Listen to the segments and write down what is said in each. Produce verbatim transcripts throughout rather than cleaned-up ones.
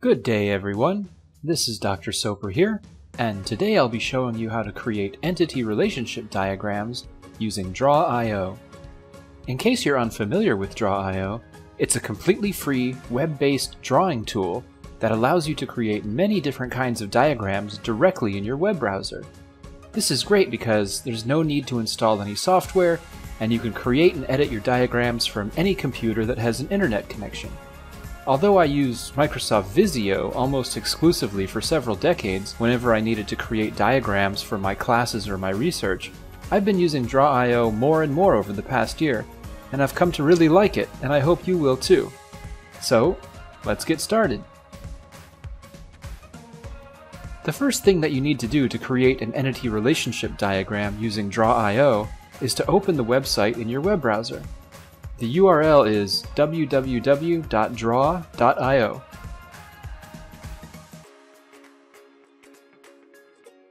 Good day everyone, this is Doctor Soper here, and today I'll be showing you how to create entity relationship diagrams using Draw dot I O. In case you're unfamiliar with Draw dot I O, it's a completely free, web-based drawing tool that allows you to create many different kinds of diagrams directly in your web browser. This is great because there's no need to install any software, and you can create and edit your diagrams from any computer that has an internet connection. Although I used Microsoft Visio almost exclusively for several decades whenever I needed to create diagrams for my classes or my research, I've been using Draw dot I O more and more over the past year, and I've come to really like it, and I hope you will too. So, let's get started. The first thing that you need to do to create an entity relationship diagram using Draw dot I O is to open the website in your web browser. The U R L is w w w dot draw dot I O.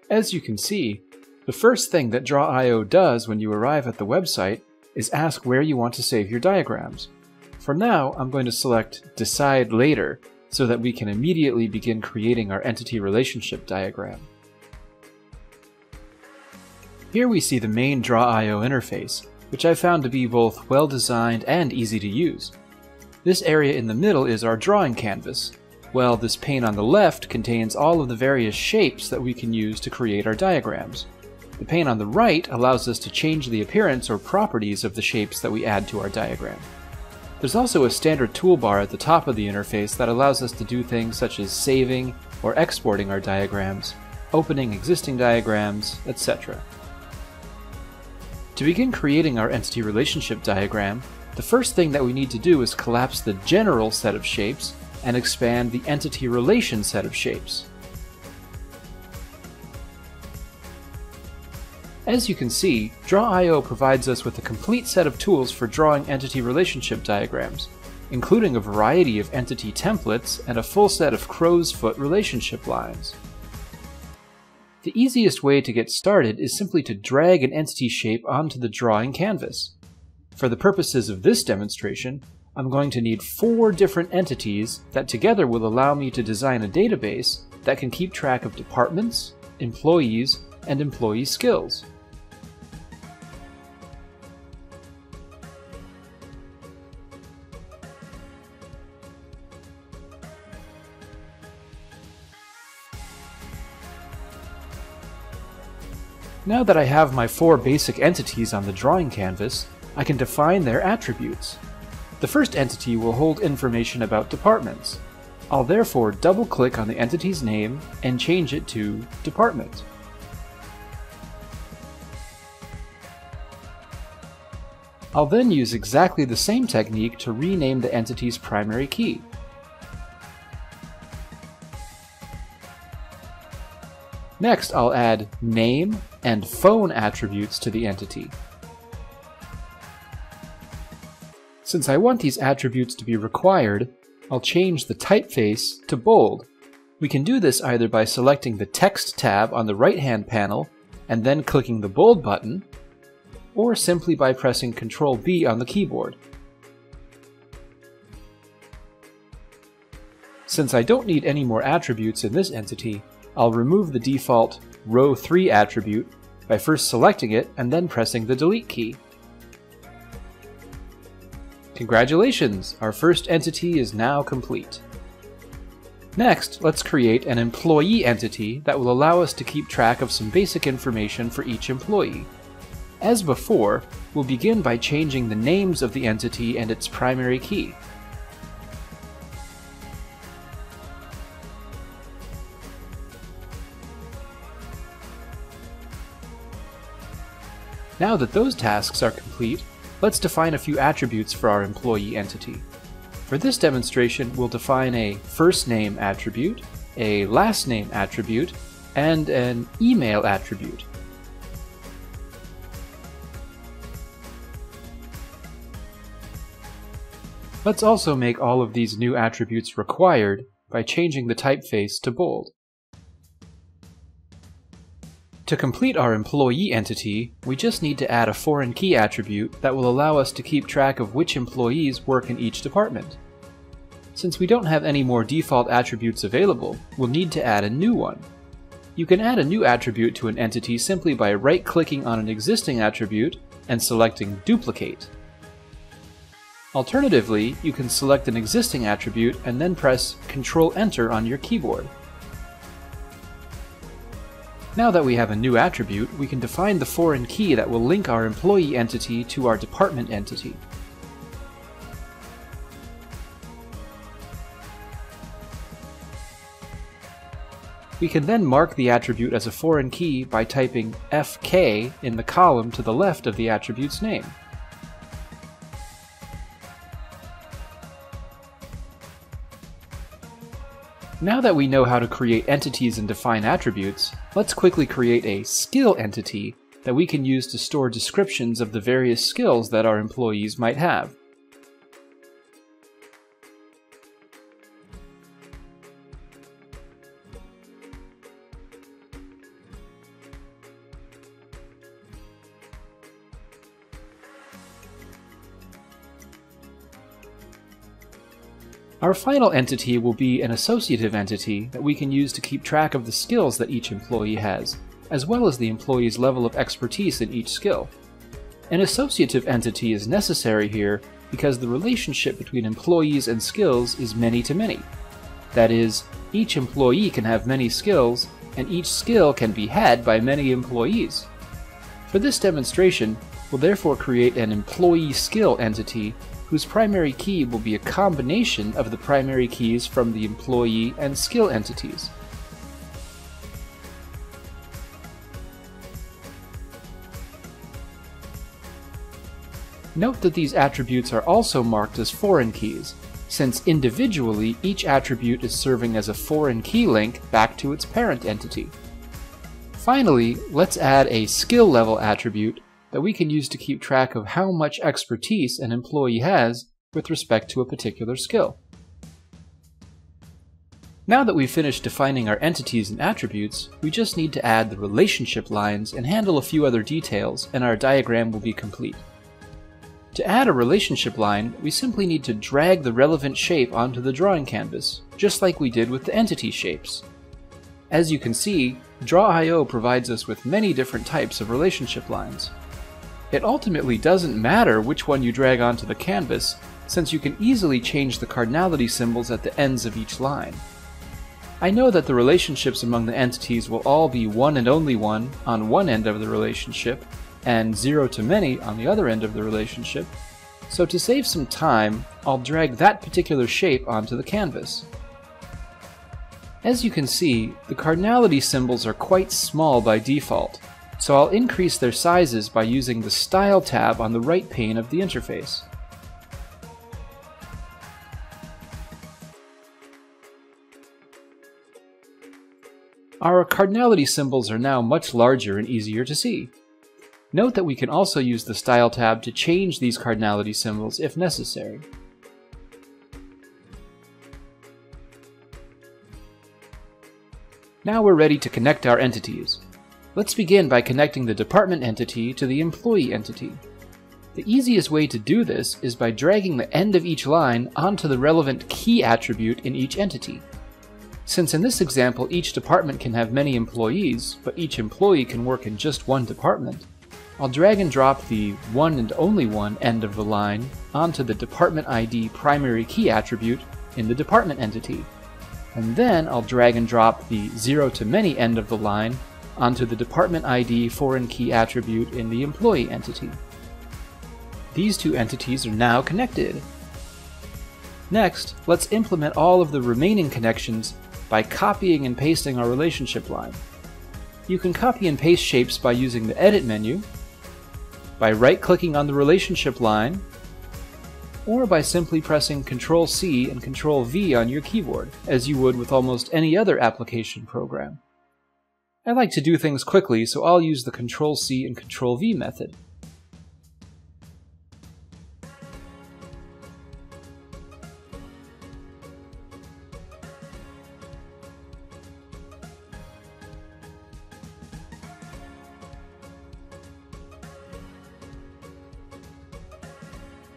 As you can see, the first thing that Draw dot I O does when you arrive at the website is ask where you want to save your diagrams. For now, I'm going to select Decide Later so that we can immediately begin creating our entity relationship diagram. Here we see the main Draw dot I O interface, which I found to be both well-designed and easy to use. This area in the middle is our drawing canvas, while this pane on the left contains all of the various shapes that we can use to create our diagrams. The pane on the right allows us to change the appearance or properties of the shapes that we add to our diagram. There's also a standard toolbar at the top of the interface that allows us to do things such as saving or exporting our diagrams, opening existing diagrams, et cetera. To begin creating our entity relationship diagram, the first thing that we need to do is collapse the general set of shapes and expand the entity relation set of shapes. As you can see, Draw dot I O provides us with a complete set of tools for drawing entity relationship diagrams, including a variety of entity templates and a full set of crow's foot relationship lines. The easiest way to get started is simply to drag an entity shape onto the drawing canvas. For the purposes of this demonstration, I'm going to need four different entities that together will allow me to design a database that can keep track of departments, employees, and employee skills. Now that I have my four basic entities on the drawing canvas, I can define their attributes. The first entity will hold information about departments. I'll therefore double-click on the entity's name and change it to Department. I'll then use exactly the same technique to rename the entity's primary key. Next, I'll add name and phone attributes to the entity. Since I want these attributes to be required, I'll change the typeface to bold. We can do this either by selecting the Text tab on the right-hand panel and then clicking the Bold button, or simply by pressing control B on the keyboard. Since I don't need any more attributes in this entity, I'll remove the default row three attribute by first selecting it and then pressing the delete key. Congratulations! Our first entity is now complete. Next, let's create an employee entity that will allow us to keep track of some basic information for each employee. As before, we'll begin by changing the names of the entity and its primary key. Now that those tasks are complete, let's define a few attributes for our employee entity. For this demonstration, we'll define a first name attribute, a last name attribute, and an email attribute. Let's also make all of these new attributes required by changing the typeface to bold. To complete our employee entity, we just need to add a foreign key attribute that will allow us to keep track of which employees work in each department. Since we don't have any more default attributes available, we'll need to add a new one. You can add a new attribute to an entity simply by right-clicking on an existing attribute and selecting Duplicate. Alternatively, you can select an existing attribute and then press Control-Enter on your keyboard. Now that we have a new attribute, we can define the foreign key that will link our employee entity to our department entity. We can then mark the attribute as a foreign key by typing F K in the column to the left of the attribute's name. Now that we know how to create entities and define attributes, let's quickly create a skill entity that we can use to store descriptions of the various skills that our employees might have. Our final entity will be an associative entity that we can use to keep track of the skills that each employee has, as well as the employee's level of expertise in each skill. An associative entity is necessary here because the relationship between employees and skills is many-to-many. That is, each employee can have many skills, and each skill can be had by many employees. For this demonstration, we'll therefore create an employee skill entity whose primary key will be a combination of the primary keys from the employee and skill entities. Note that these attributes are also marked as foreign keys, since individually each attribute is serving as a foreign key link back to its parent entity. Finally, let's add a skill level attribute that we can use to keep track of how much expertise an employee has with respect to a particular skill. Now that we've finished defining our entities and attributes, we just need to add the relationship lines and handle a few other details, and our diagram will be complete. To add a relationship line, we simply need to drag the relevant shape onto the drawing canvas, just like we did with the entity shapes. As you can see, Draw dot I O provides us with many different types of relationship lines. It ultimately doesn't matter which one you drag onto the canvas, since you can easily change the cardinality symbols at the ends of each line. I know that the relationships among the entities will all be one and only one on one end of the relationship, and zero to many on the other end of the relationship, so to save some time, I'll drag that particular shape onto the canvas. As you can see, the cardinality symbols are quite small by default, so I'll increase their sizes by using the Style tab on the right pane of the interface. Our cardinality symbols are now much larger and easier to see. Note that we can also use the Style tab to change these cardinality symbols if necessary. Now we're ready to connect our entities. Let's begin by connecting the department entity to the employee entity. The easiest way to do this is by dragging the end of each line onto the relevant key attribute in each entity. Since in this example each department can have many employees, but each employee can work in just one department, I'll drag and drop the one and only one end of the line onto the department I D primary key attribute in the department entity, and then I'll drag and drop the zero to many end of the line onto the department I D foreign key attribute in the employee entity. These two entities are now connected. Next, let's implement all of the remaining connections by copying and pasting our relationship line. You can copy and paste shapes by using the Edit menu, by right-clicking on the relationship line, or by simply pressing Control C and Control V on your keyboard, as you would with almost any other application program. I like to do things quickly, so I'll use the Control C and Control V method.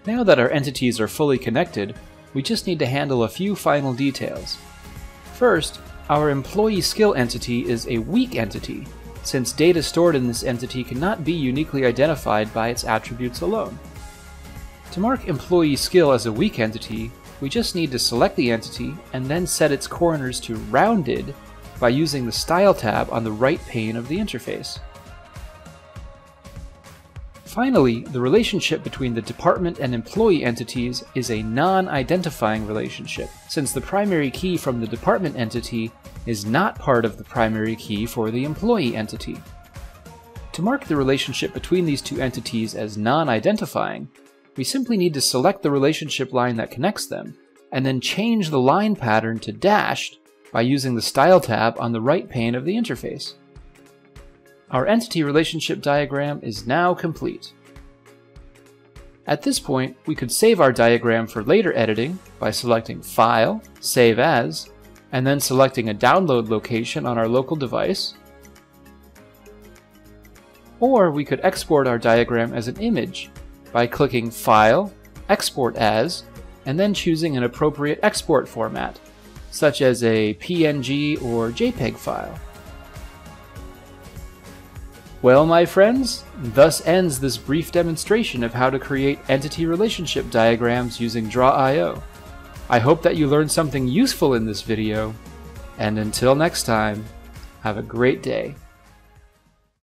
Now that our entities are fully connected, we just need to handle a few final details. First, our employee skill entity is a weak entity, since data stored in this entity cannot be uniquely identified by its attributes alone. To mark employee skill as a weak entity, we just need to select the entity and then set its corners to rounded by using the Style tab on the right pane of the interface. Finally, the relationship between the department and employee entities is a non-identifying relationship, since the primary key from the department entity is not part of the primary key for the employee entity. To mark the relationship between these two entities as non-identifying, we simply need to select the relationship line that connects them, and then change the line pattern to dashed by using the Style tab on the right pane of the interface. Our entity relationship diagram is now complete. At this point, we could save our diagram for later editing by selecting File, Save As, and then selecting a download location on our local device. Or we could export our diagram as an image by clicking File, Export As, and then choosing an appropriate export format, such as a P N G or JPEG file. Well, my friends, thus ends this brief demonstration of how to create entity relationship diagrams using Draw dot I O. I hope that you learned something useful in this video, and until next time, have a great day.